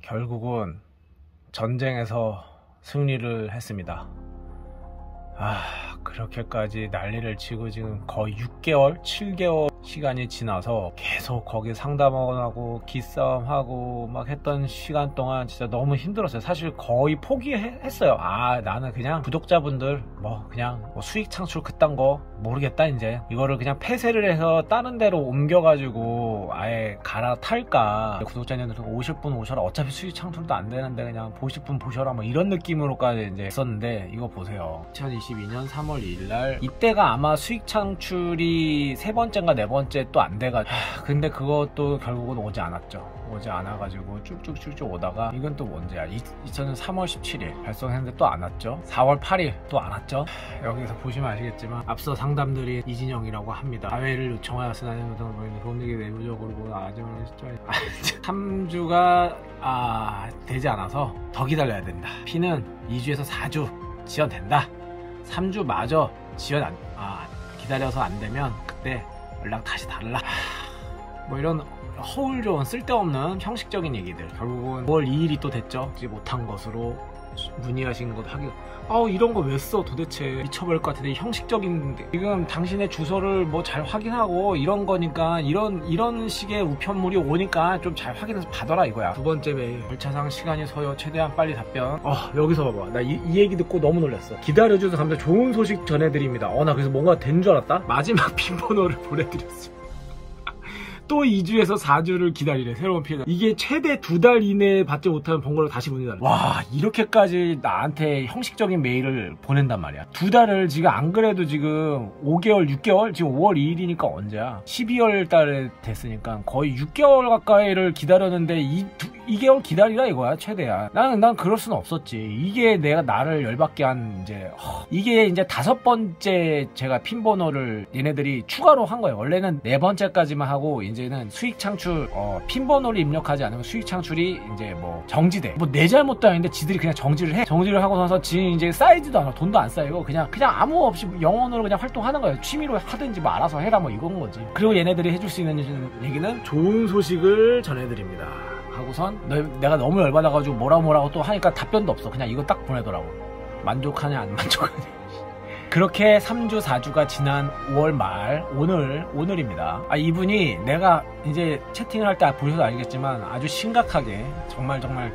결국은 전쟁에서 승리를 했습니다. 그렇게까지 난리를 치고 지금 거의 6개월, 7개월 시간이 지나서 계속 거기 상담원하고 기싸움하고 막 했던 시간 동안 진짜 너무 힘들었어요. 사실 거의 포기했어요. 나는 그냥 구독자분들 그냥 수익 창출 그딴 거 모르겠다, 이제 이거를 그냥 폐쇄를 해서 다른 데로 옮겨가지고 아예 갈아탈까, 구독자님들 오실 분 오셔라, 어차피 수익 창출도 안 되는데 그냥 보실 분 보셔라, 뭐 이런 느낌으로까지 이제 했었는데, 이거 보세요. 2022년 3월 2일 날, 이때가 아마 수익 창출이 세 번째인가 네 번째 또 안 돼가지고, 근데 그것도 결국은 오지 않았죠. 오지 않아가지고 쭉쭉쭉쭉 오다가, 이건 또 뭔지야, 2000년 3월 17일 발송했는데 또 안 왔죠. 4월 8일 또 안 왔죠. 여기서 보시면 아시겠지만 앞서 상담들이 이진영이라고 합니다. 자회를 요청하였으나는 도움되기 내부적으로 보는 아줌마는 시절 3주가 되지 않아서 더 기다려야 된다. 피는 2주에서 4주 지연된다. 3주 마저 기다려서 안 되면 그때 연락 다시 달라. 뭐 이런 허울 좋은 쓸데없는 형식적인 얘기들, 결국은 5월 2일이 또 됐죠. 하지 못한 것으로 문의하시는 것도 하기, 이런 거 왜 써, 도대체 미쳐버릴 것 같은데, 형식적인데. 지금 당신의 주소를 뭐 잘 확인하고 이런 거니까, 이런 식의 우편물이 오니까 좀 잘 확인해서 받아라 이거야. 두 번째 메일, 절차상 시간이 소요, 최대한 빨리 답변. 여기서 봐봐, 나 이 얘기 듣고 너무 놀랐어. 기다려주셔서 감사합니다, 좋은 소식 전해드립니다. 나 그래서 뭔가 된 줄 알았다. 마지막 빈번호를 보내드렸어. 또 2주에서 4주를 기다리래, 새로운 피해자. 이게 최대 2달 이내에 받지 못하면 번거로 다시 문의달래. 와, 이렇게까지 나한테 형식적인 메일을 보낸단 말이야. 2달을 지금, 안 그래도 지금 5개월, 6개월? 지금 5월 2일이니까 언제야? 12월 달에 됐으니까 거의 6개월 가까이를 기다렸는데 2개월 기다리라 이거야, 최대한. 난 그럴 수는 없었지. 이게 내가 나를 열받게 한, 이게 이제 5번째 제가 핀번호를 얘네들이 추가로 한 거예요. 원래는 4번째까지만 하고, 이제는 수익 창출, 핀번호를 입력하지 않으면 수익 창출이 이제 뭐 정지돼. 뭐 내 잘못도 아닌데 지들이 그냥 정지를 해. 정지를 하고 나서 지금 이제 쌓이지도 않아. 돈도 안 쌓이고 그냥 아무 없이 영혼으로 그냥 활동하는 거예요. 취미로 하든지 뭐 알아서 해라 뭐 이건 거지. 그리고 얘네들이 해줄 수 있는 얘기는 좋은 소식을 전해드립니다 하고선 내가 너무 열받아가지고 뭐라고 또 하니까 답변도 없어. 그냥 이거 딱 보내더라고. 만족하냐 안 만족하냐. 그렇게 3주, 4주가 지난 5월 말, 오늘입니다. 이분이 내가 이제 채팅을 할 때 보셔도 알겠지만 아주 심각하게 정말 막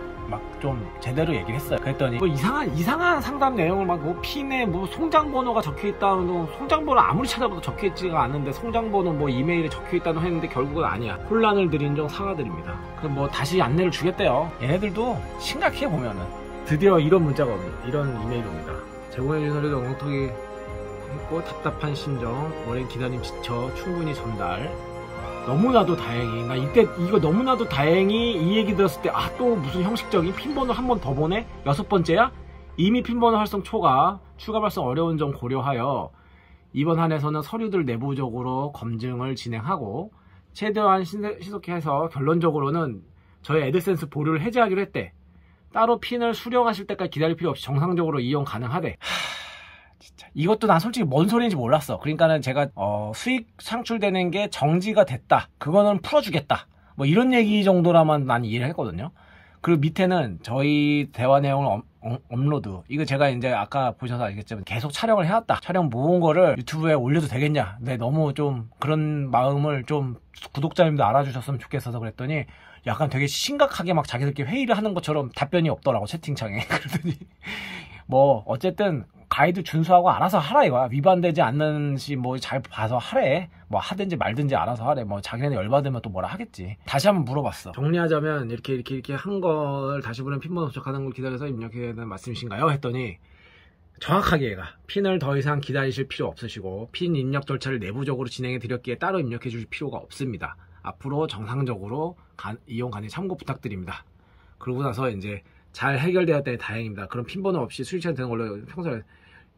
좀 제대로 얘기를 했어요. 그랬더니 뭐 이상한 상담 내용을 막 뭐 핀에 뭐 송장번호가 적혀있다는, 송장번호 아무리 찾아봐도 적혀있지가 않는데 송장번호 뭐 이메일에 적혀있다는 했는데 결국은 아니야. 혼란을 드린 점 사과드립니다. 그럼 뭐 다시 안내를 주겠대요. 얘네들도 심각해 보면은. 드디어 이런 문자가 옵니다. 이런 이메일이 옵니다. 제공해주신 서류도 엉터리 했고 답답한 심정, 오랜 기다림 지쳐 충분히 전달. 너무나도 다행히, 나 이때 이거 너무나도 다행히 이 얘기 들었을 때 또 무슨 형식적인 핀번호 한 번 더 보내? 6번째야? 이미 핀번호 활성 초과, 추가 발송 어려운 점 고려하여 이번 한에서는 서류들 내부적으로 검증을 진행하고 최대한 신속해서 결론적으로는 저의 애드센스 보류를 해제하기로 했대. 따로 핀을 수령하실 때까지 기다릴 필요 없이 정상적으로 이용 가능하대. 진짜 이것도 난 솔직히 뭔 소리인지 몰랐어. 그러니까는 제가 수익 창출되는 게 정지가 됐다, 그거는 풀어주겠다, 뭐 이런 얘기 정도라만 난 이해를 했거든요. 그리고 밑에는 저희 대화 내용을 업로드. 이거 제가 이제 아까 보셔서 알겠지만 계속 촬영을 해왔다. 촬영 모은 거를 유튜브에 올려도 되겠냐. 근데 너무 좀 그런 마음을 좀 구독자님도 알아주셨으면 좋겠어서 그랬더니 약간 되게 심각하게 막 자기들끼리 회의를 하는 것처럼 답변이 없더라고, 채팅창에. 그러더니 뭐 어쨌든 가이드 준수하고 알아서 하라 이거야. 위반되지 않는 시 뭐 잘 봐서 하래. 뭐 하든지 말든지 알아서 하래. 뭐 자기네는 열받으면 또 뭐라 하겠지. 다시 한번 물어봤어. 정리하자면 이렇게 한 걸 다시 보낸 핀번호 도착하는 걸 기다려서 입력해야 되는 말씀이신가요? 했더니 정확하게 얘가 핀을 더 이상 기다리실 필요 없으시고 핀 입력 절차를 내부적으로 진행해 드렸기에 따로 입력해 주실 필요가 없습니다. 앞으로 정상적으로 이용 간에 참고 부탁드립니다. 그러고 나서 이제 잘 해결되었다니 다행입니다. 그럼 핀번호 없이 수익창 되는 걸로 평소에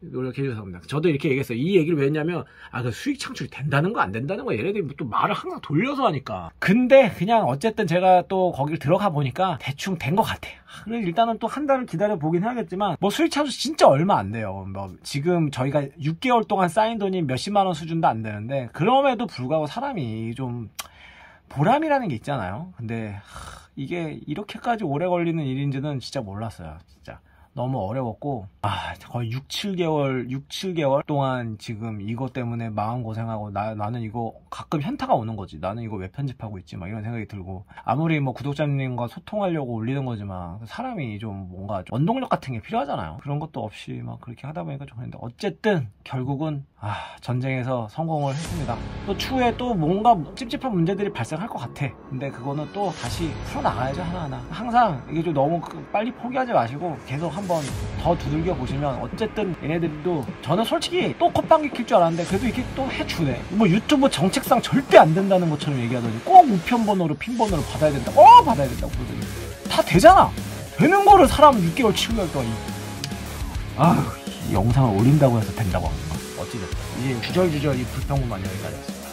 노력해주셔서 감사합니다. 저도 이렇게 얘기했어요. 이 얘기를 왜 했냐면 그 수익 창출이 된다는 거 안 된다는 거 얘네들이 또 말을 항상 돌려서 하니까. 근데 그냥 어쨌든 제가 또 거길 들어가 보니까 대충 된 것 같아. 그래서 일단은 또 한 달을 기다려 보긴 해야겠지만 뭐 수익 창출 진짜 얼마 안 돼요. 뭐 지금 저희가 6개월 동안 쌓인 돈이 몇십만 원 수준도 안 되는데 그럼에도 불구하고 사람이 좀 보람이라는 게 있잖아요. 근데 이게 이렇게까지 오래 걸리는 일인지는 진짜 몰랐어요. 진짜 너무 어려웠고 거의 6, 7개월 동안 지금 이것 때문에 마음고생하고 나는 이거 가끔 현타가 오는 거지. 나는 이거 왜 편집하고 있지 막 이런 생각이 들고. 아무리 뭐 구독자님과 소통하려고 올리는 거지만 사람이 좀 뭔가 원동력 같은 게 필요하잖아요. 그런 것도 없이 막 그렇게 하다 보니까 좀 했는데 어쨌든 결국은 전쟁에서 성공을 했습니다. 또 추후에 또 뭔가 찝찝한 문제들이 발생할 것 같아. 근데 그거는 또 다시 풀어나가야죠, 하나하나. 항상 이게 좀 너무 빨리 포기하지 마시고 계속 한번 더 두들겨 보시면 어쨌든 얘네들도, 저는 솔직히 또 콧방귀 낄 줄 알았는데 그래도 이게 또 해주네. 뭐 유튜브 정책상 절대 안 된다는 것처럼 얘기하더니 꼭 우편번호로 핀번호를 받아야 된다고 받아야 된다고 그러더니 다 되잖아. 되는 거를 사람 6개월 치고 갈 동안 이 영상을 올린다고 해서 된다고 하는 거. 어찌됐든 이제 주절주절 이 불평구만 여기까지 했어요.